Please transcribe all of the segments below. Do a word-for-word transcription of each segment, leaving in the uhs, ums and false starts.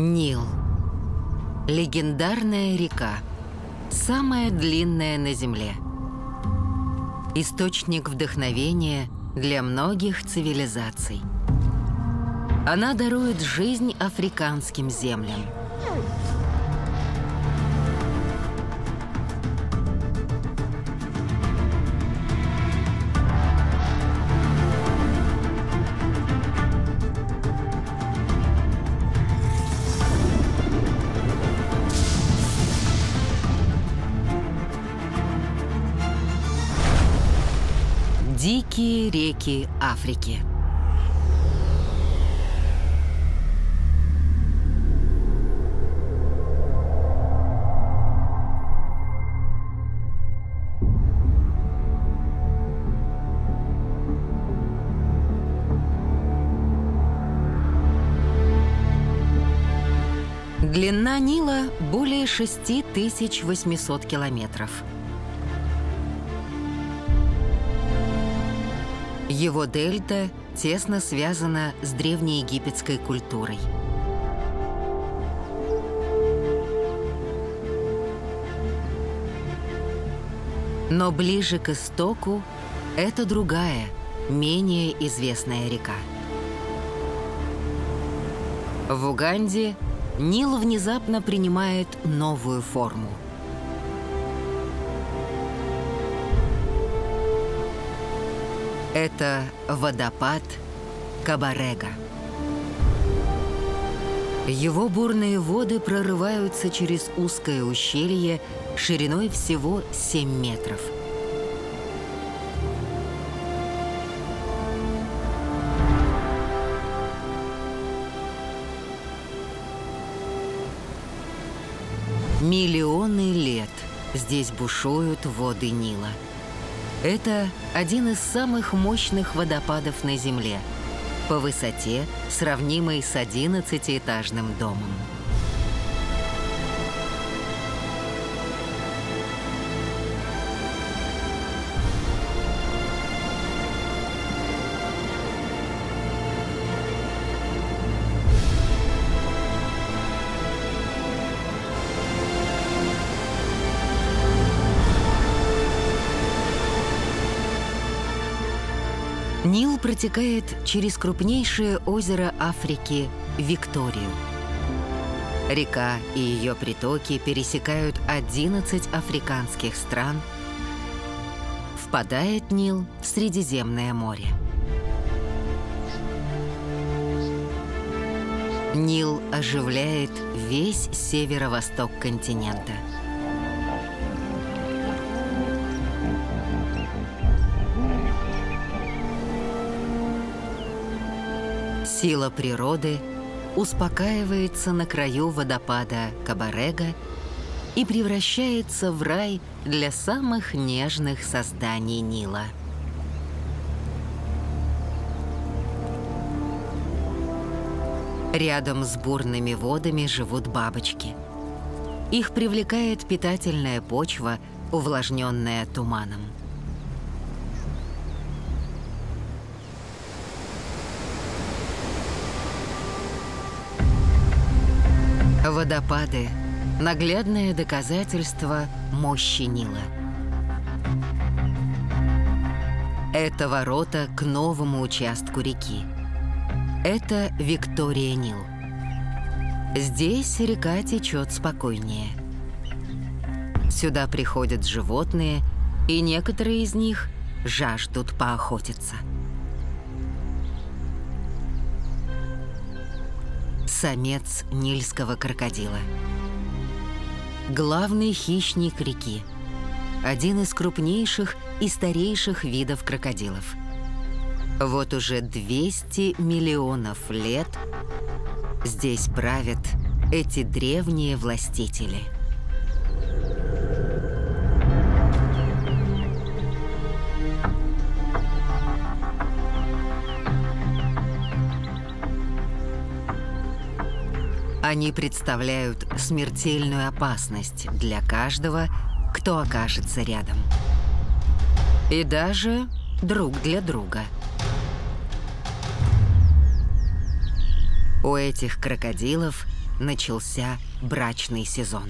Нил. Легендарная река. Самая длинная на Земле. Источник вдохновения для многих цивилизаций. Она дарует жизнь африканским землям. Дикие реки Африки. Длина Нила более шести тысяч восьмисот километров. Его дельта тесно связана с древнеегипетской культурой. Но ближе к истоку это другая, менее известная река. В Уганде Нил внезапно принимает новую форму. Это водопад Кабарега. Его бурные воды прорываются через узкое ущелье шириной всего семь метров. Миллионы лет здесь бушуют воды Нила. Это один из самых мощных водопадов на Земле, по высоте сравнимый с одиннадцатиэтажным домом. Нил протекает через крупнейшее озеро Африки – Викторию. Река и ее притоки пересекают одиннадцать африканских стран. Впадает Нил в Средиземное море. Нил оживляет весь северо-восток континента. Сила природы успокаивается на краю водопада Кабарега и превращается в рай для самых нежных созданий Нила. Рядом с бурными водами живут бабочки. Их привлекает питательная почва, увлажненная туманом. Водопады – наглядное доказательство мощи Нила. Это ворота к новому участку реки. Это Виктория-Нил. Здесь река течет спокойнее. Сюда приходят животные, и некоторые из них жаждут поохотиться. Самец нильского крокодила. Главный хищник реки. Один из крупнейших и старейших видов крокодилов. Вот уже двести миллионов лет здесь правят эти древние властители. Они представляют смертельную опасность для каждого, кто окажется рядом. И даже друг для друга. У этих крокодилов начался брачный сезон.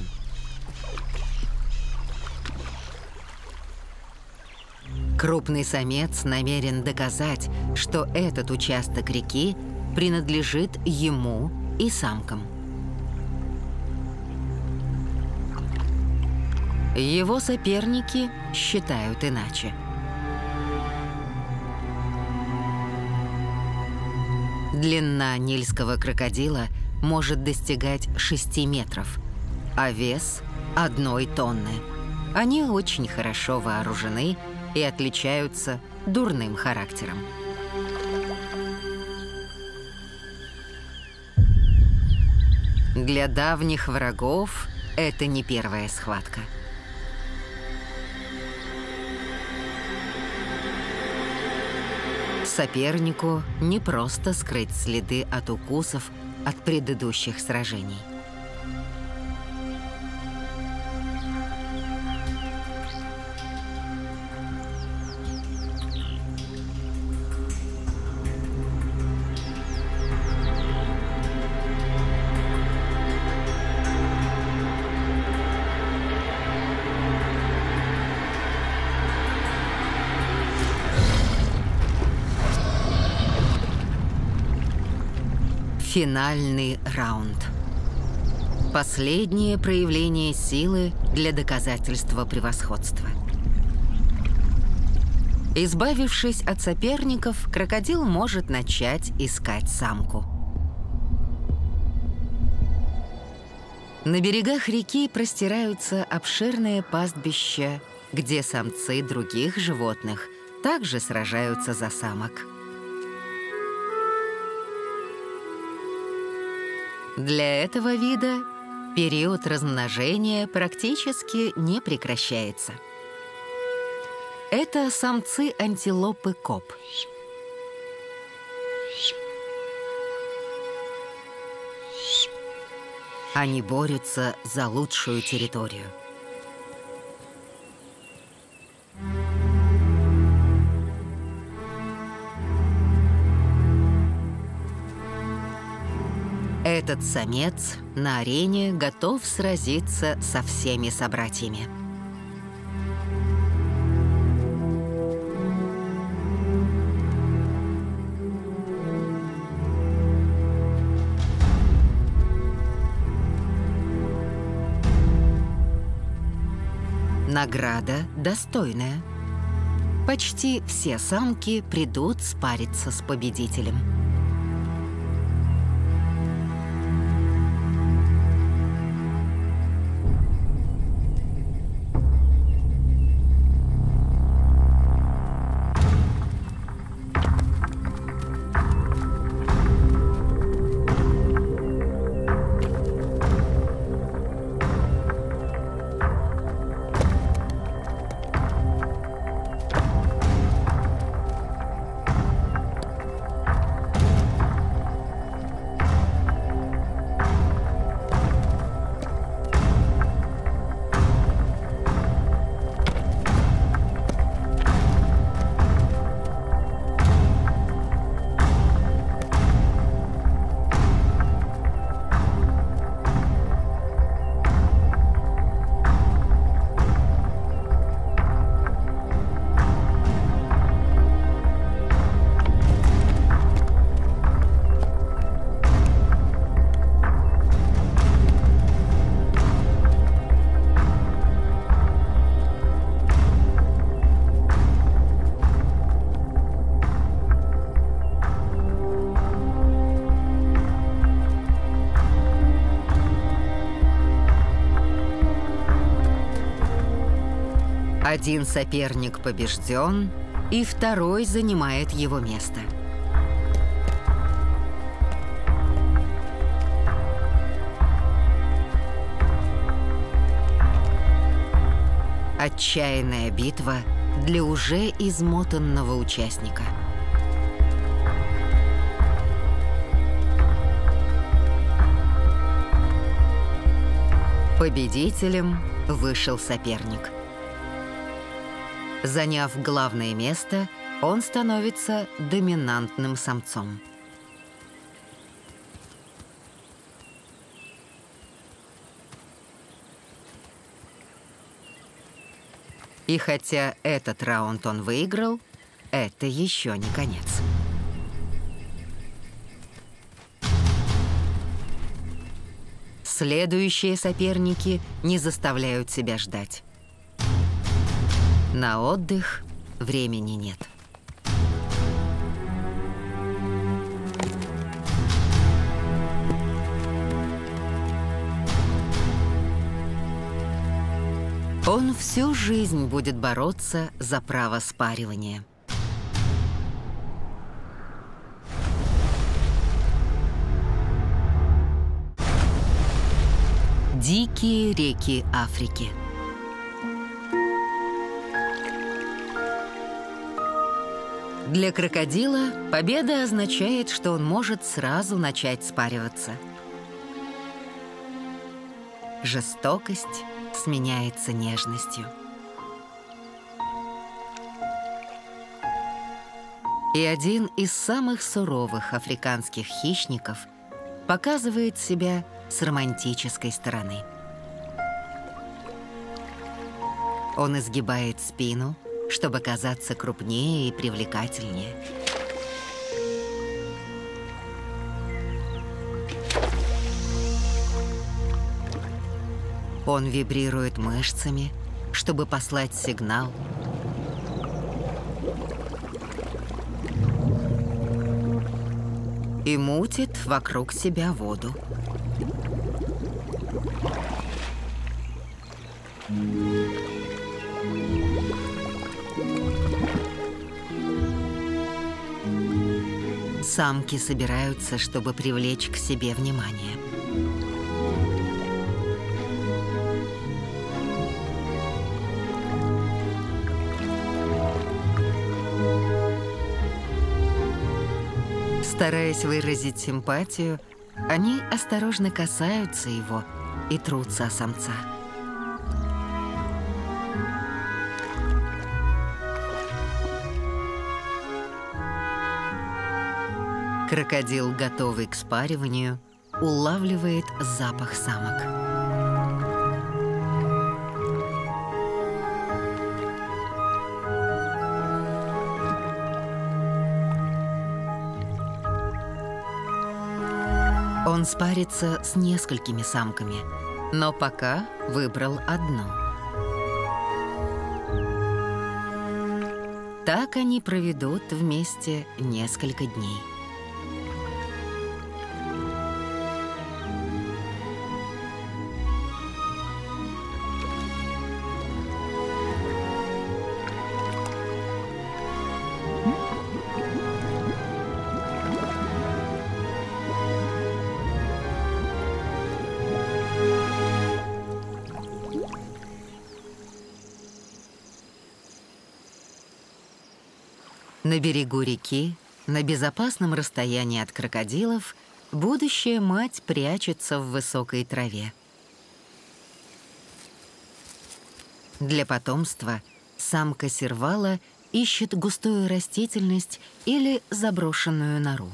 Крупный самец намерен доказать, что этот участок реки принадлежит ему и самкам. Его соперники считают иначе. Длина нильского крокодила может достигать шести метров, а вес – одной тонны. Они очень хорошо вооружены и отличаются дурным характером. Для давних врагов это не первая схватка. Сопернику непросто скрыть следы от укусов от предыдущих сражений. Финальный раунд. Последнее проявление силы для доказательства превосходства. Избавившись от соперников, крокодил может начать искать самку. На берегах реки простираются обширные пастбища, где самцы других животных также сражаются за самок. Для этого вида период размножения практически не прекращается. Это самцы антилопы коп. Они борются за лучшую территорию. Этот самец на арене готов сразиться со всеми собратьями. Награда достойная. Почти все самки придут спариться с победителем. Один соперник побежден, и второй занимает его место. Отчаянная битва для уже измотанного участника. Победителем вышел соперник. Заняв главное место, он становится доминантным самцом. И хотя этот раунд он выиграл, это еще не конец. Следующие соперники не заставляют себя ждать. На отдых времени нет. Он всю жизнь будет бороться за право спаривания. Дикие реки Африки. Для крокодила победа означает, что он может сразу начать спариваться. Жестокость сменяется нежностью. И один из самых суровых африканских хищников показывает себя с романтической стороны. Он изгибает спину, чтобы казаться крупнее и привлекательнее. Он вибрирует мышцами, чтобы послать сигнал. И мутит вокруг себя воду. Самки собираются, чтобы привлечь к себе внимание. Стараясь выразить симпатию, они осторожно касаются его и трутся о самца. Крокодил, готовый к спариванию, улавливает запах самок. Он спарится с несколькими самками, но пока выбрал одну. Так они проведут вместе несколько дней. На берегу реки, на безопасном расстоянии от крокодилов, будущая мать прячется в высокой траве. Для потомства самка сервала ищет густую растительность или заброшенную нору.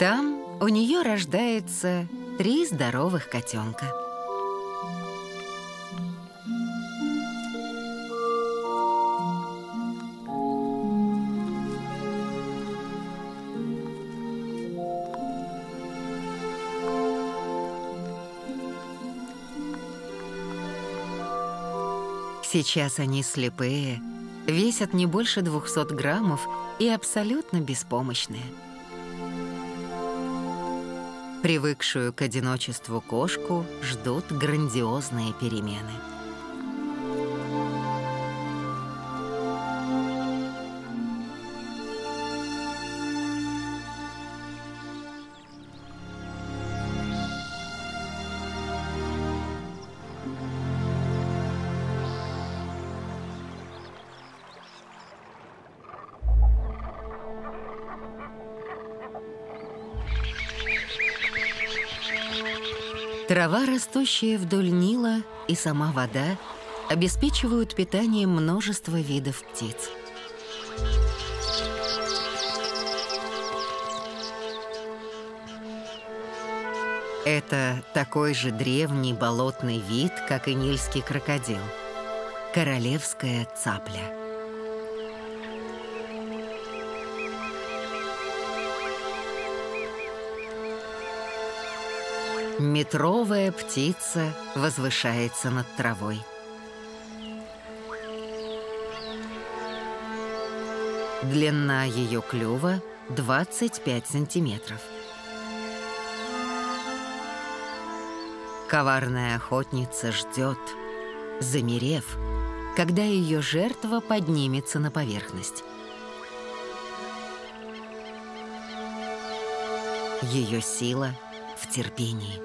Там у нее рождается три здоровых котенка. Сейчас они слепые, весят не больше двухсот граммов и абсолютно беспомощные. Привыкшую к одиночеству кошку ждут грандиозные перемены. Трава, растущая вдоль Нила, и сама вода обеспечивают питанием множество видов птиц. Это такой же древний болотный вид, как и нильский крокодил – королевская цапля. Метровая птица возвышается над травой. Длина ее клюва – двадцать пять сантиметров. Коварная охотница ждет, замерев, когда ее жертва поднимется на поверхность. Ее сила в терпении.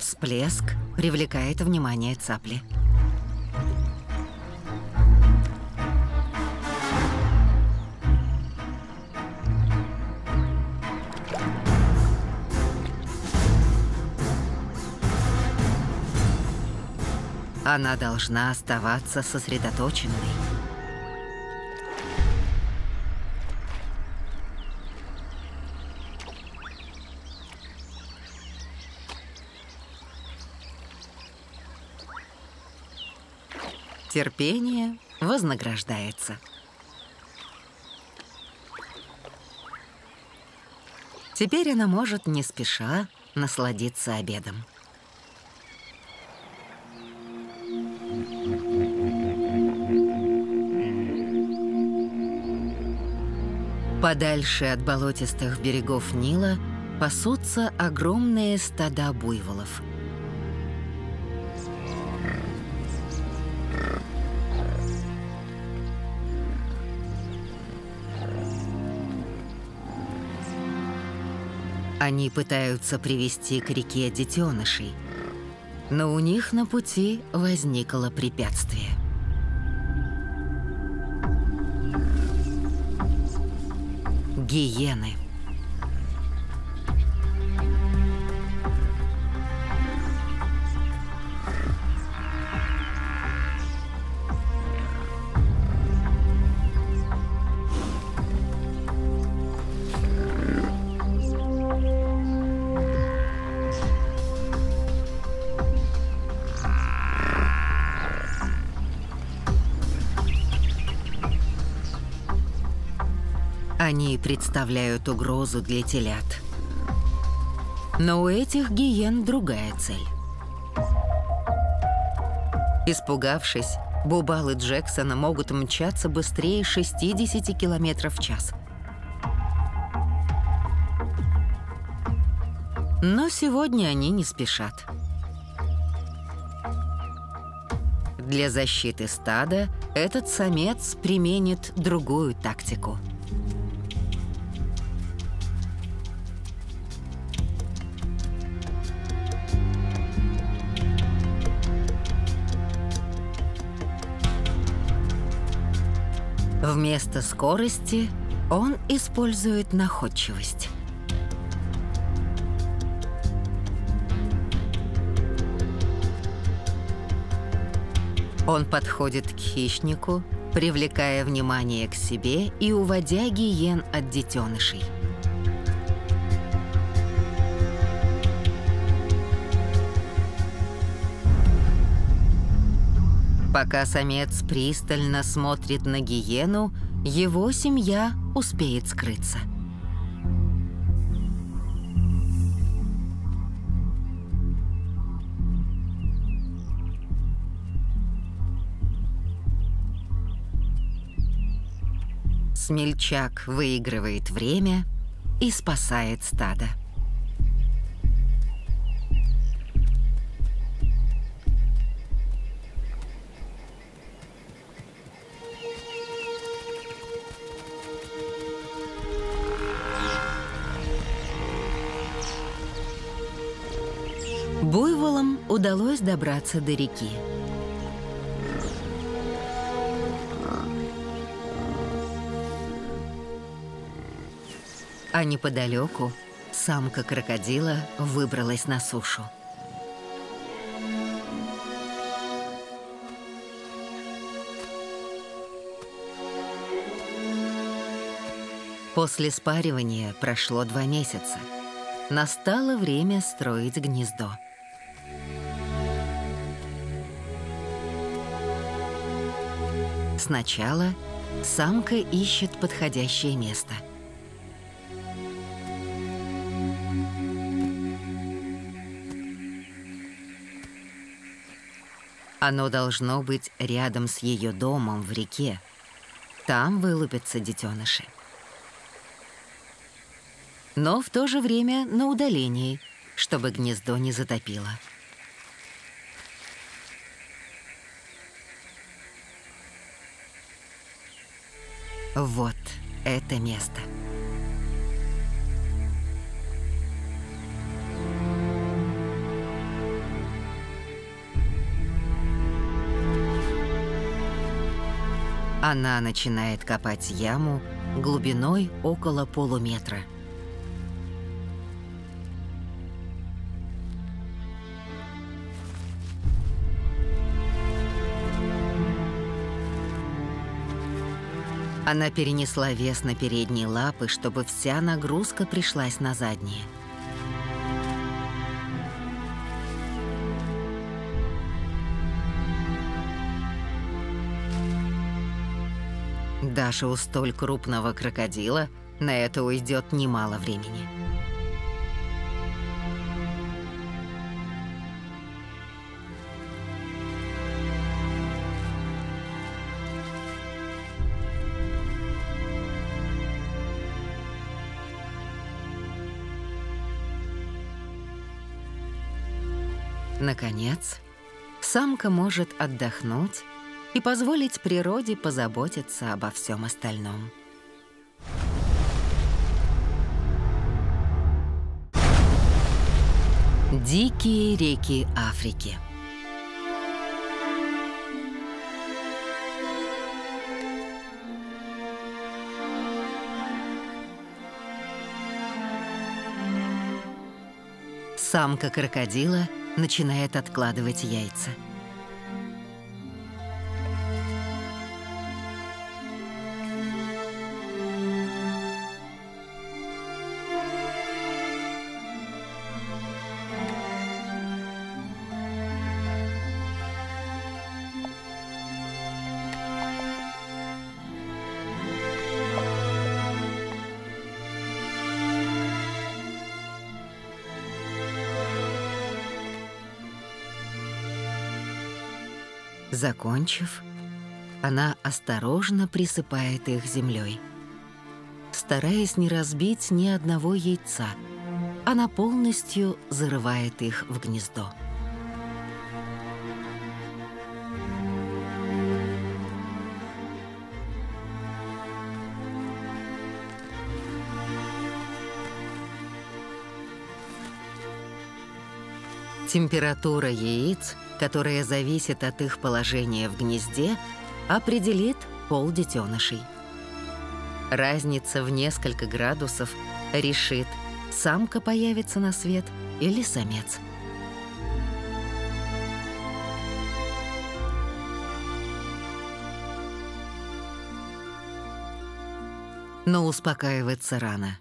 Всплеск привлекает внимание цапли. Она должна оставаться сосредоточенной. Терпение вознаграждается. Теперь она может не спеша насладиться обедом. Подальше от болотистых берегов Нила пасутся огромные стада буйволов. Они пытаются привести к реке детенышей, но у них на пути возникло препятствие. Гиены. Они представляют угрозу для телят. Но у этих гиен другая цель. Испугавшись, бубалы Джексона могут мчаться быстрее шестидесяти километров в час. Но сегодня они не спешат. Для защиты стада этот самец применит другую тактику. Вместо скорости он использует находчивость. Он подходит к хищнику, привлекая внимание к себе и уводя гиен от детенышей. Пока самец пристально смотрит на гиену, его семья успеет скрыться. Смельчак выигрывает время и спасает стадо. Удалось добраться до реки. а неподалеку самка крокодила выбралась на сушу. После спаривания прошло два месяца. Настало время строить гнездо. Сначала самка ищет подходящее место. Оно должно быть рядом с ее домом в реке. Там вылупятся детеныши. Но в то же время на удалении, чтобы гнездо не затопило. Вот это место. Она начинает копать яму глубиной около полуметра. Она перенесла вес на передние лапы, чтобы вся нагрузка пришлась на задние. Даже у столь крупного крокодила на это уйдет немало времени. Наконец, самка может отдохнуть и позволить природе позаботиться обо всем остальном. Дикие реки Африки. Самка крокодила начинает откладывать яйца. Закончив, она осторожно присыпает их землей, стараясь не разбить ни одного яйца. Она полностью зарывает их в гнездо. Температура яиц, которая зависит от их положения в гнезде, определит пол детенышей. Разница в несколько градусов решит, самка появится на свет или самец. Но успокаиваться рано.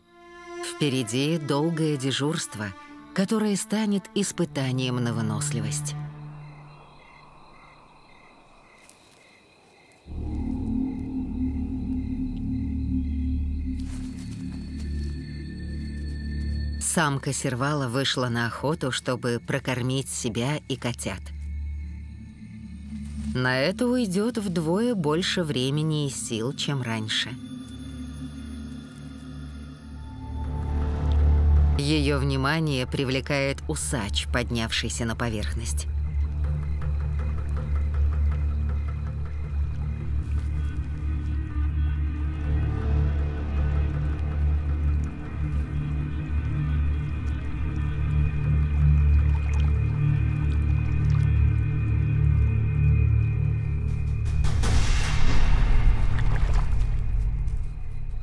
Впереди долгое дежурство, которое станет испытанием на выносливость. Самка сервала вышла на охоту, чтобы прокормить себя и котят. На это уйдет вдвое больше времени и сил, чем раньше. Ее внимание привлекает усач, поднявшийся на поверхность.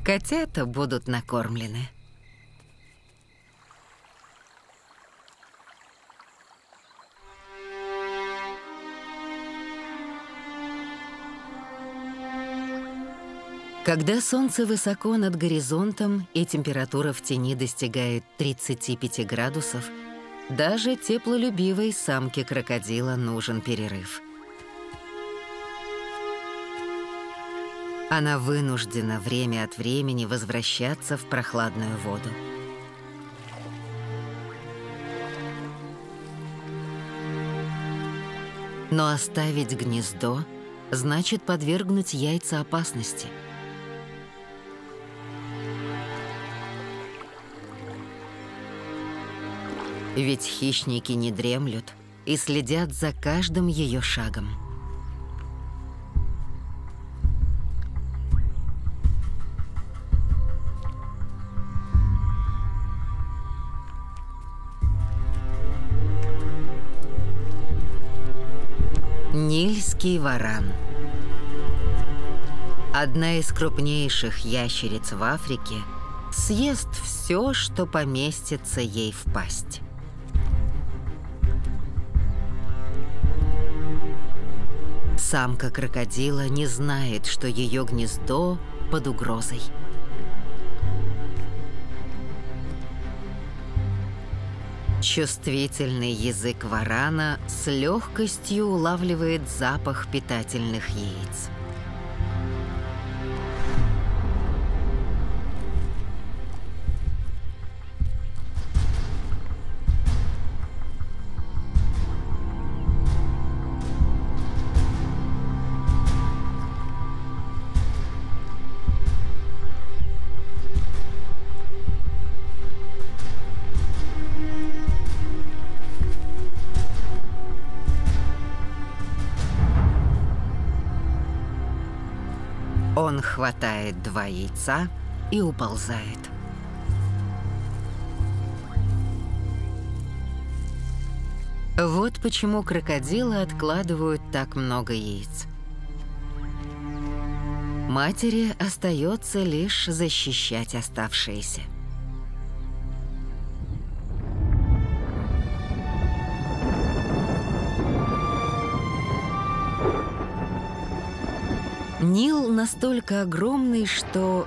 Котята будут накормлены. Когда солнце высоко над горизонтом и температура в тени достигает тридцати пяти градусов, даже теплолюбивой самке крокодила нужен перерыв. Она вынуждена время от времени возвращаться в прохладную воду. Но оставить гнездо значит подвергнуть яйца опасности. Ведь хищники не дремлют и следят за каждым ее шагом. Нильский варан. Одна из крупнейших ящериц в Африке съест все, что поместится ей в пасть. Самка крокодила не знает, что ее гнездо под угрозой. Чувствительный язык варана с легкостью улавливает запах питательных яиц. Он хватает два яйца и уползает. Вот почему крокодилы откладывают так много яиц. Матери остается лишь защищать оставшиеся. Нил настолько огромный, что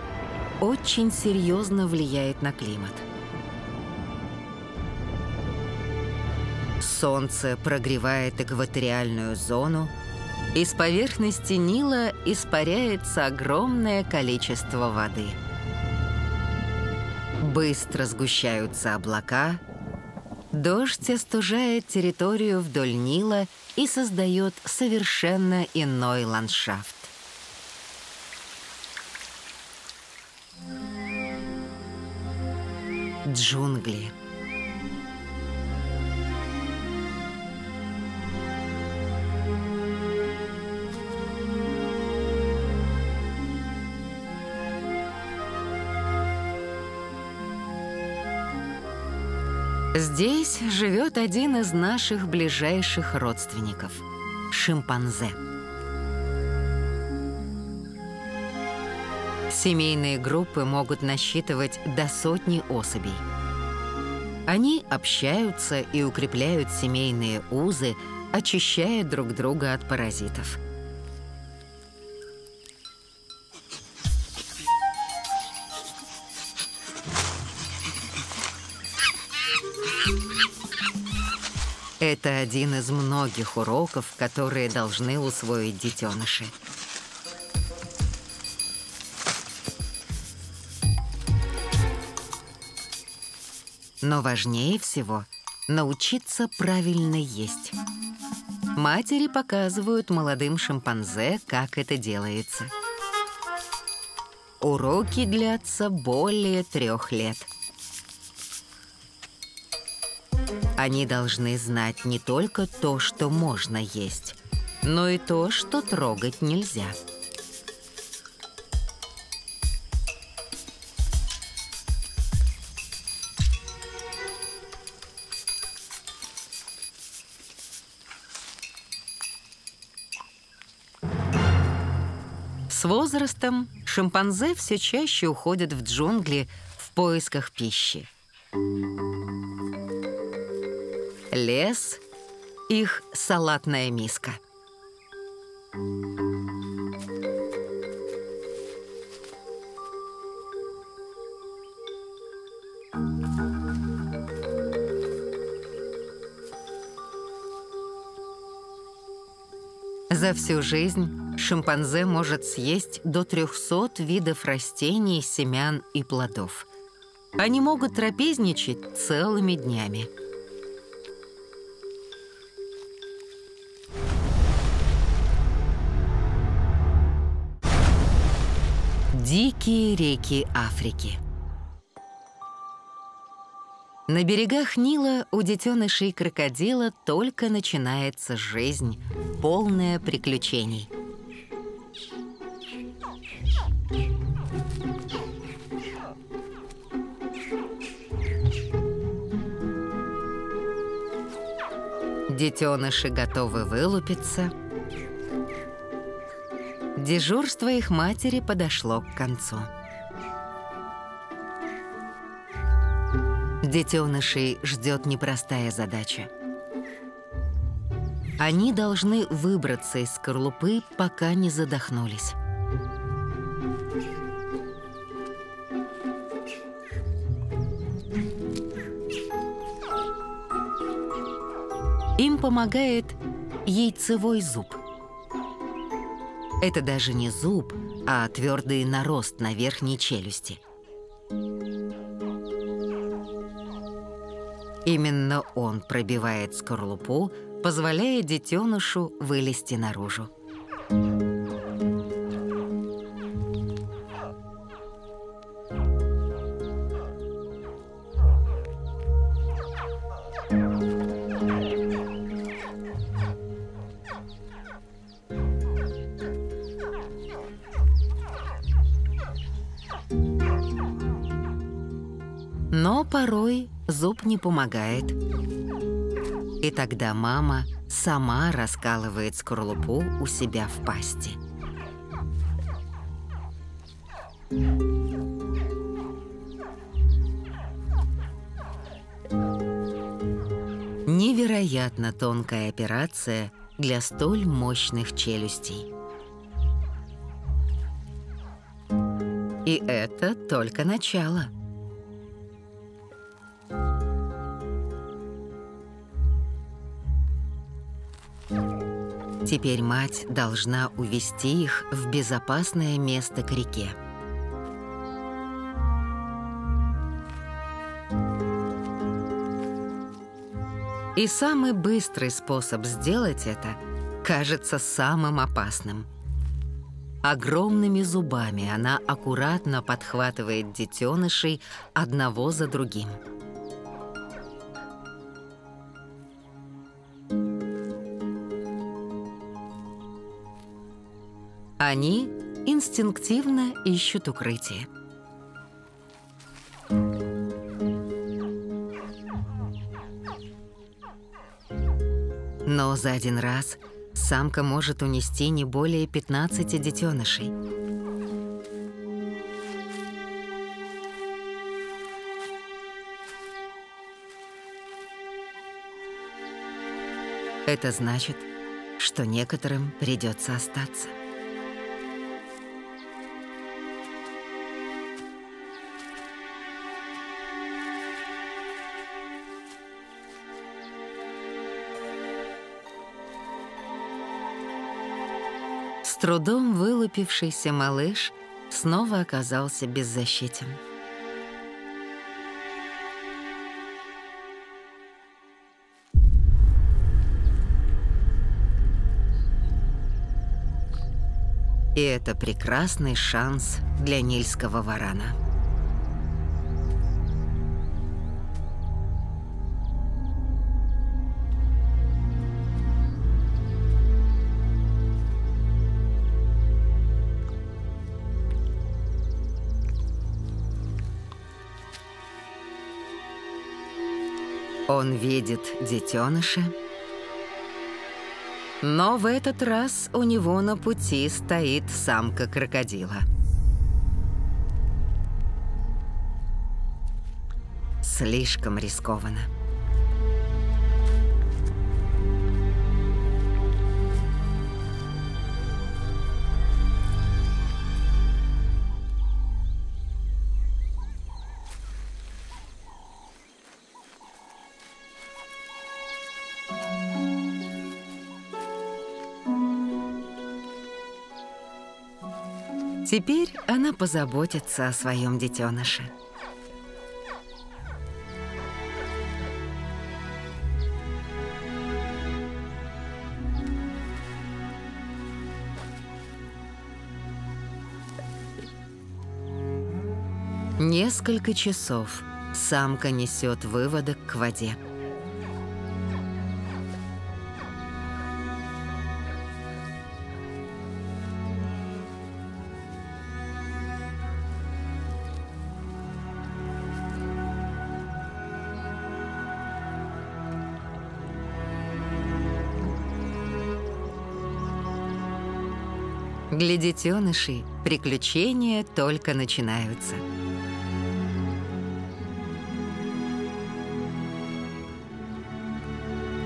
очень серьезно влияет на климат. Солнце прогревает экваториальную зону, и с поверхности Нила испаряется огромное количество воды. Быстро сгущаются облака, дождь остужает территорию вдоль Нила и создает совершенно иной ландшафт. Джунгли. Здесь живет один из наших ближайших родственников – шимпанзе. Семейные группы могут насчитывать до сотни особей. Они общаются и укрепляют семейные узы, очищая друг друга от паразитов. Это один из многих уроков, которые должны усвоить детеныши. Но важнее всего – научиться правильно есть. Матери показывают молодым шимпанзе, как это делается. Уроки длятся более трех лет. Они должны знать не только то, что можно есть, но и то, что трогать нельзя. С возрастом шимпанзе все чаще уходят в джунгли в поисках пищи. Лес – их салатная миска. За всю жизнь шимпанзе может съесть до трёхсот видов растений, семян и плодов. Они могут трапезничать целыми днями. Дикие реки Африки. На берегах Нила у детенышей крокодила только начинается жизнь, полная приключений. Детеныши готовы вылупиться. Дежурство их матери подошло к концу. Детенышей ждет непростая задача. Они должны выбраться из скорлупы, пока не задохнулись. Им помогает яйцевой зуб. Это даже не зуб, а твердый нарост на верхней челюсти. Именно он пробивает скорлупу, позволяя детенышу вылезти наружу. Но порой зуб не помогает. И тогда мама сама раскалывает скорлупу у себя в пасти. Невероятно тонкая операция для столь мощных челюстей. И это только начало. Теперь мать должна увести их в безопасное место к реке. И самый быстрый способ сделать это кажется самым опасным. Огромными зубами она аккуратно подхватывает детенышей одного за другим. Они инстинктивно ищут укрытие. Но за один раз самка может унести не более пятнадцати детенышей. Это значит, что некоторым придется остаться. С трудом вылупившийся малыш снова оказался беззащитен. И это прекрасный шанс для нильского варана. Он видит детеныша, но в этот раз у него на пути стоит самка крокодила. Слишком рискованно. Теперь она позаботится о своем детеныше. Несколько часов самка несет выводок к воде. Для детенышей приключения только начинаются.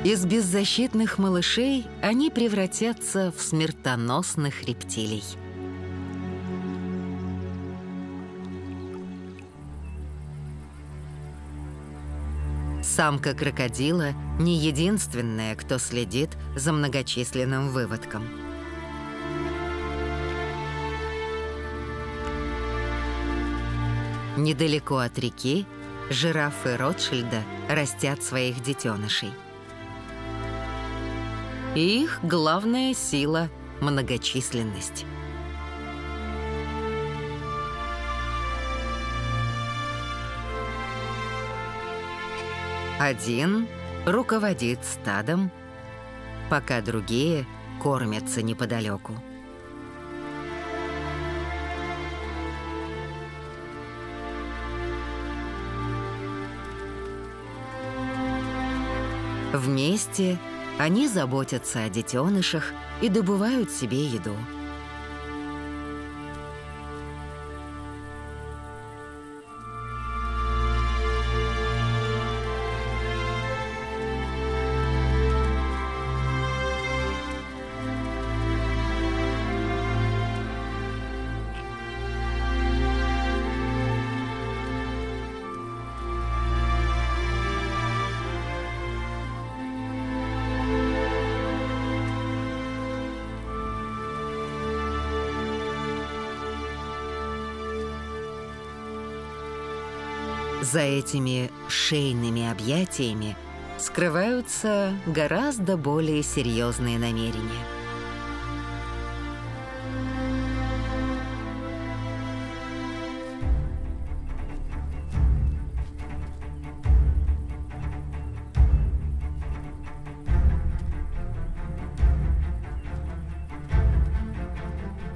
Из беззащитных малышей они превратятся в смертоносных рептилий. Самка крокодила не единственная, кто следит за многочисленным выводком. Недалеко от реки жирафы Ротшильда растят своих детенышей. И их главная сила – многочисленность. Один руководит стадом, пока другие кормятся неподалеку. Вместе они заботятся о детенышах и добывают себе еду. За этими шейными объятиями скрываются гораздо более серьезные намерения.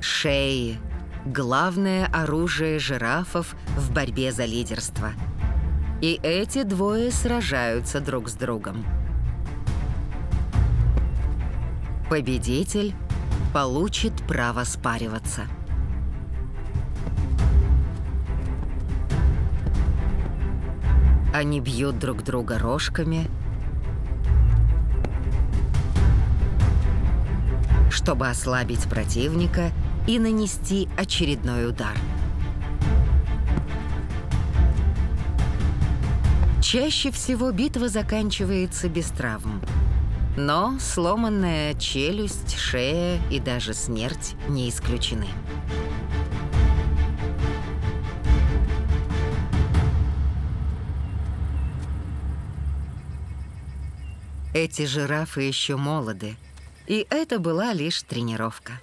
Шеи – главное оружие жирафов в борьбе за лидерство. И эти двое сражаются друг с другом. Победитель получит право спариваться. Они бьют друг друга рожками, чтобы ослабить противника и нанести очередной удар. Чаще всего битва заканчивается без травм, но сломанная челюсть, шея и даже смерть не исключены. Эти жирафы еще молоды, и это была лишь тренировка.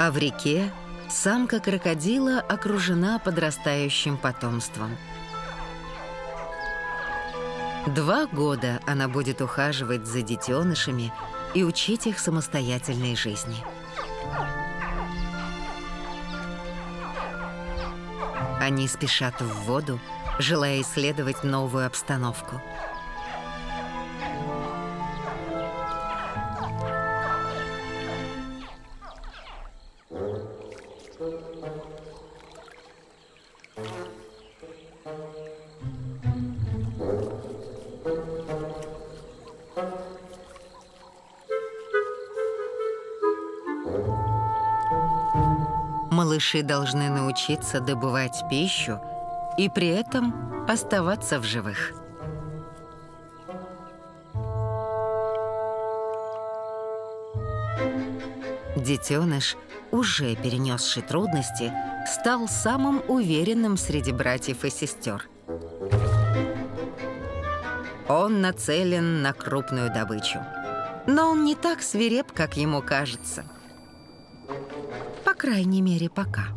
А в реке самка крокодила окружена подрастающим потомством. Два года она будет ухаживать за детенышами и учить их самостоятельной жизни. Они спешат в воду, желая исследовать новую обстановку. Малыши должны научиться добывать пищу и при этом оставаться в живых. Детеныш, уже перенесший трудности, стал самым уверенным среди братьев и сестер. Он нацелен на крупную добычу. Но он не так свиреп, как ему кажется. По крайней мере, пока.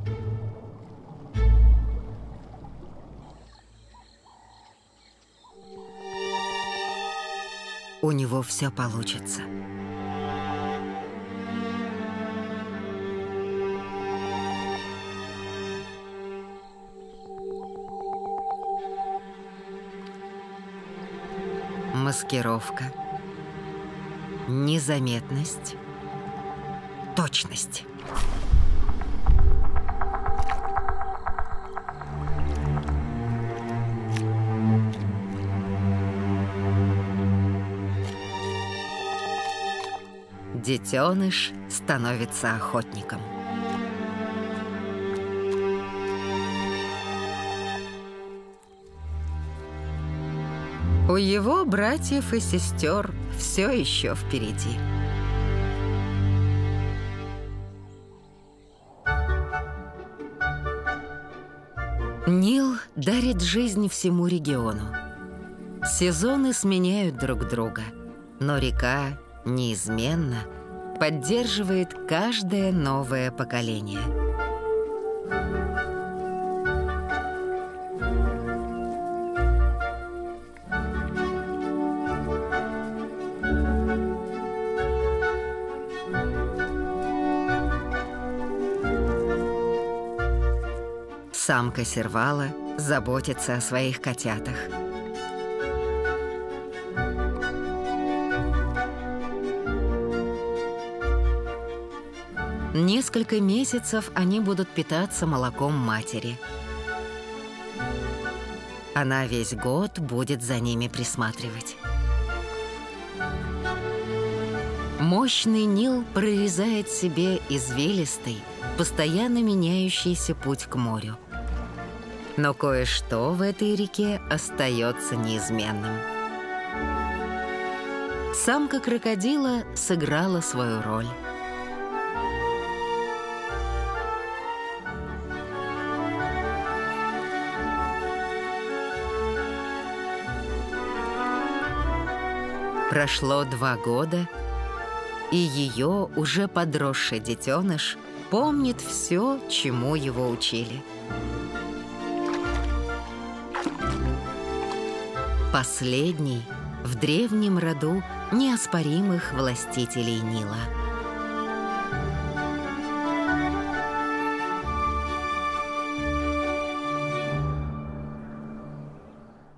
У него все получится. Маскировка, незаметность, точность. Детеныш становится охотником. У его братьев и сестер все еще впереди. Нил дарит жизнь всему региону. Сезоны сменяют друг друга, но река неизменно поддерживает каждое новое поколение. Самка сервала заботится о своих котятах. Несколько месяцев они будут питаться молоком матери. Она весь год будет за ними присматривать. Мощный Нил прорезает себе извилистый, постоянно меняющийся путь к морю. Но кое-что в этой реке остается неизменным. Самка крокодила сыграла свою роль. Прошло два года, и ее уже подросший детеныш помнит все, чему его учили. Последний в древнем роду неоспоримых властителей Нила.